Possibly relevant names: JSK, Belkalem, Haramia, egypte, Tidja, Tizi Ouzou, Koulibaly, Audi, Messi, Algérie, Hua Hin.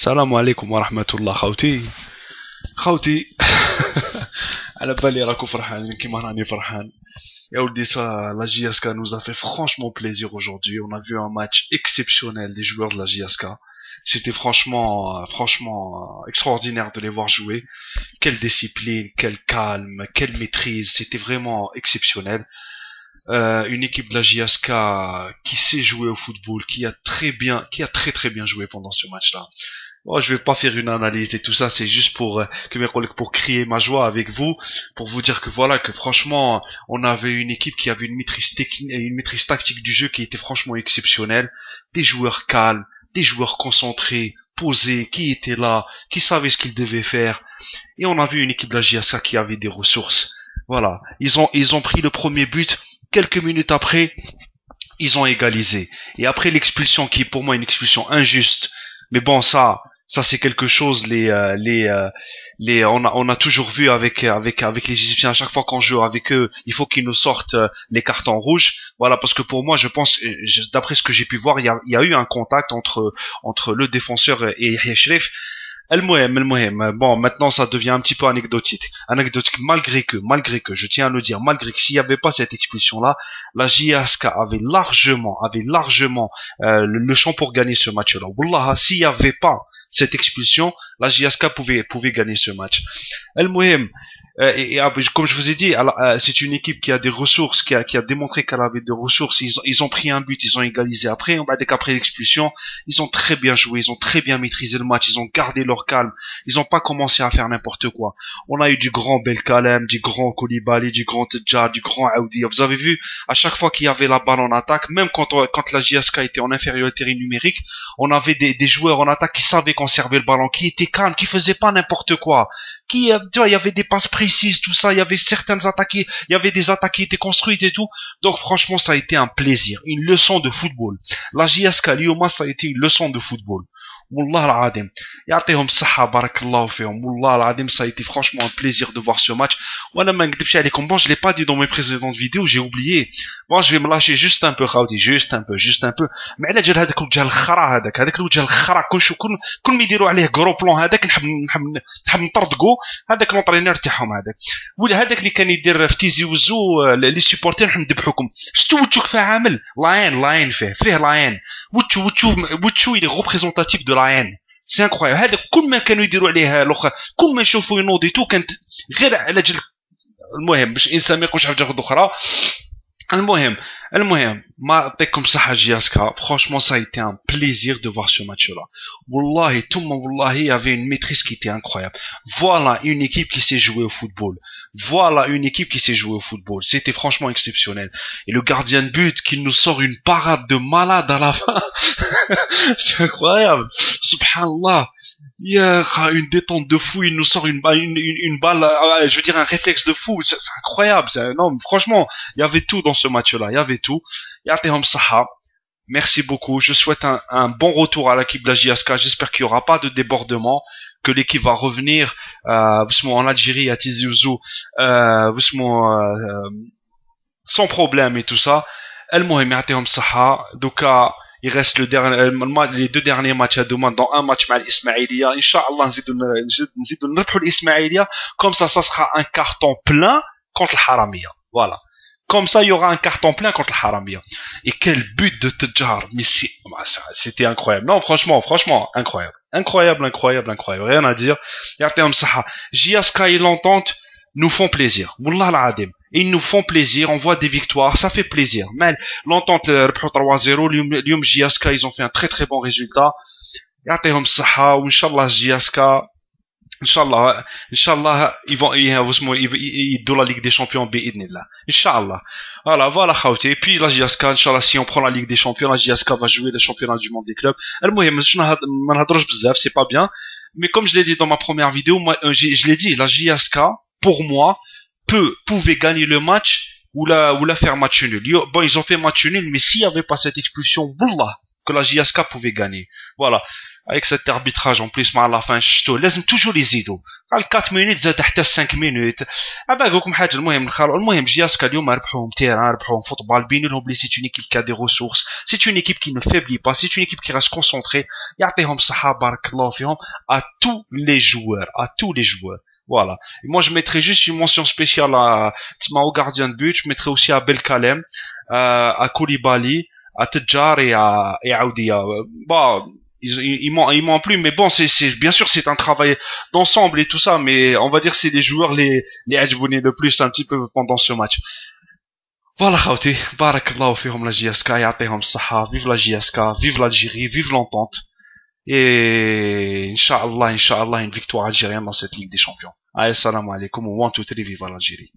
السلام عليكم ورحمة الله خوتي على بالي راكم فرحانين كيما راني فرحان يا ولدي. لا جي اس كا nous a fait franchement plaisir aujourd'hui. On a vu un match exceptionnel des joueurs de la JSK. C'était franchement extraordinaire de les voir jouer. Quelle discipline, quel calme, quelle maîtrise, c'était vraiment exceptionnel. Une équipe de la JSK qui sait jouer au football, qui a très bien joué pendant ce match-là. Oh, je vais pas faire une analyse et tout ça, c'est juste pour crier ma joie avec vous, pour vous dire que voilà, que franchement, on avait une équipe qui avait une maîtrise tactique du jeu qui était franchement exceptionnelle, des joueurs calmes, des joueurs concentrés, posés, qui étaient là, qui savaient ce qu'ils devaient faire, et on a vu une équipe de la JSK qui avait des ressources. Voilà, ils ont pris le premier but, quelques minutes après, ils ont égalisé. Et après l'expulsion, qui est pour moi une expulsion injuste, mais bon, ça c'est quelque chose. On a toujours vu avec les Égyptiens, à chaque fois qu'on joue avec eux, il faut qu'ils nous sortent les cartons rouges. Voilà, parce que pour moi, je pense, d'après ce que j'ai pu voir, il y a eu un contact entre le défenseur et Yeshrif. Bon, maintenant ça devient un petit peu anecdotique, malgré que, je tiens à le dire, malgré que s'il n'y avait pas cette expulsion-là, la JSK avait largement le champ pour gagner ce match-là. Wallah, s'il n'y avait pas cette expulsion, la JSK pouvait gagner ce match. Comme je vous ai dit, c'est une équipe qui a des ressources, qui a démontré qu'elle avait des ressources. Ils ont pris un but, ils ont égalisé après. Dès qu'après l'expulsion, ils ont très bien joué, ils ont très bien maîtrisé le match, ils ont gardé leur calme, ils n'ont pas commencé à faire n'importe quoi. On a eu du grand Belkalem, du grand Koulibaly, du grand Tidja, du grand Audi. Vous avez vu, à chaque fois qu'il y avait la balle en attaque, même quand la JSK était en infériorité numérique, on avait des joueurs en attaque qui savaient conserver le ballon, qui étaient calmes, qui faisaient pas n'importe quoi. Tu vois, il y avait des passes précises, tout ça, il y avait certaines attaques, il y avait des attaques qui étaient construites et tout. Donc franchement, ça a été un plaisir, une leçon de football. La JSK Lyouma, ça a été une leçon de football. Wallah al-Adim. Ya'tihom saha, barakallahu fihom. Wallah al-Adim, ça a été franchement un plaisir de voir ce match. Voilà, man, bon, je l'ai pas dit dans mes précédentes vidéos, j'ai oublié. Bon, je vais me lâcher juste un peu, Khawdi, juste un peu. Mais là, j'ai le wja al-khara hadak, كل ما يديروا عليه غرو بلون هذاك نحب نطردقو هذاك لونطرينير تاعهم هذاك ولا هذاك اللي كان يدير في تيزي وزو لي سيبورتير نحب ندبحوكم شتو وتشو كيف عامل لاين فيه لاين وتشو اللي ريبريزونتاتيف دو لاين سي انكرويابل هذاك كل ما كانوا يديروا عليه الاخر كل ما يشوفوا ينوض تو كانت غير على جل المهم باش الانسان ما يقولش حاجه اخرى. المهم ما يعطيكم صحة JSK. Franchement, ça a été un plaisir de voir ce match-là. Wallahi, tout le monde, wallahi, avait une maîtrise qui était incroyable. Voilà une équipe qui s'est jouée au football. C'était franchement exceptionnel. Et le gardien de but qui nous sort une parade de malade à la fin. C'est incroyable. Subhanallah. Il y a une détente de fou, il nous sort une balle, je veux dire un réflexe de fou, c'est incroyable. Non, franchement, il y avait tout dans ce match-là, il y avait tout. Ya'tihom saha. Merci beaucoup, je souhaite un bon retour à l'équipe de la JSK, j'espère qu'il n'y aura pas de débordement, que l'équipe va revenir en Algérie, à Tizi Ouzou, sans problème et tout ça. El-Mohim, ya'tihom saha. Douka, il reste les deux derniers matchs à demain, dans un match avec l'Ismaïlia. Inch'Allah, nous notre l'Ismaïlia. Comme ça, ça sera un carton plein contre le Haramia. Voilà. Comme ça, il y aura un carton plein contre le Haramia. Et quel but de Tidjar, Messi. C'était incroyable. Non, franchement, incroyable. Incroyable. Rien à dire. Ya'tihom saha. JSK et l'entente nous font plaisir. Wallah al-Adim. Ils nous font plaisir, on voit des victoires, ça fait plaisir. Mais l'entente 3-0, l'Yom JSK, ils ont fait un très très bon résultat. Ya'tihom saha, ou Inch'Allah JSK, Inch'Allah, ils donnent la Ligue des Champions, bi'idnillah. Inch'Allah. Voilà, khawti. Et puis la JSK, Inch'Allah, si on prend la Ligue des Champions, la JSK va jouer le championnat du monde des clubs. Al-Muhim, c'est pas bien. Mais comme je l'ai dit dans ma première vidéo, moi, je l'ai dit, la JSK, pour moi, pouvait gagner le match ou la faire match nul. Bon, ils ont fait match nul, mais s'il n'y avait pas cette expulsion, wallah, que la JSK pouvait gagner. Voilà. avec cet arbitrage en plus مع la fin شتو لازم توجور يزيدوا قال 4 minutes زاد حتى 5 minutes ابا نقول لكم حاجه. المهم نخلعوا. المهم جياسك اليوم ربحوهم تيران ربحوهم فوتبال بينوا لهم لي سيت اون ايكيب كا دي ريسورس سيت اون ايكيب كي نو فابلي با سيت اون ايكيب كي راس كونسونطري يعطيهم الصحه بارك الله فيهم ا تو لي جوار ا تو لي جوار. Voilà. Et moi, je mettrais juste une mention spéciale à Tsmao, gardien de but. Je mettrais aussi à Belkalem, à Koulibaly, à Tidja et à Audi. Bah, ils m'ont plu, mais bon, bien sûr, c'est un travail d'ensemble et tout ça, mais on va dire que c'est les joueurs les ajbounés le plus un petit peu pendant ce match. Voilà, Khawti. Barakallahu fihom la JSK, ya'tihom saha. Vive la JSK, vive l'Algérie, vive l'entente. Et Inch'Allah, une victoire algérienne dans cette Ligue des Champions. Allez, salam alaikum, 1, 2, 3, vive l'Algérie.